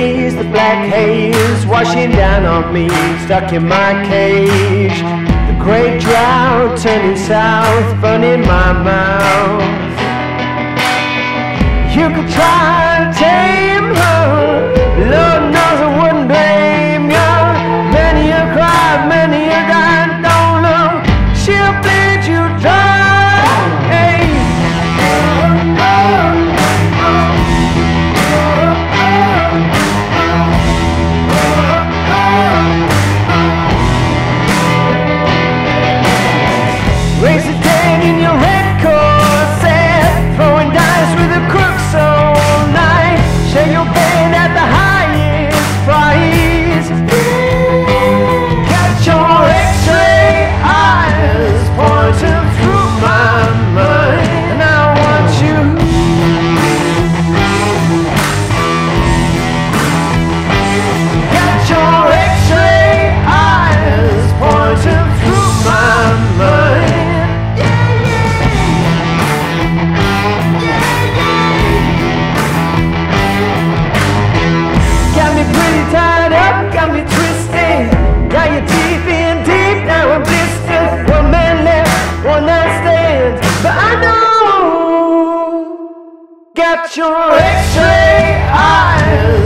days, the black haze washing down on me, stuck in my cage. The great drought turning south, fun in my mouth. You could try to tame her, Lord knows I wouldn't blame you. Many a cry, many a guy, don't know, she'll bleed you dry. Hey. Raise a tang in your red corset, throwing dice with a crook so nice, share your pain at the highest price. Catch your X-ray eyes pointing through my mind, and I want you. Catch your X-ray eyes pointing through my mind. Tied up, got me twisted, got your teeth in deep, now I'm blistered. One man left, one night stand, but I know, got your X-ray eyes.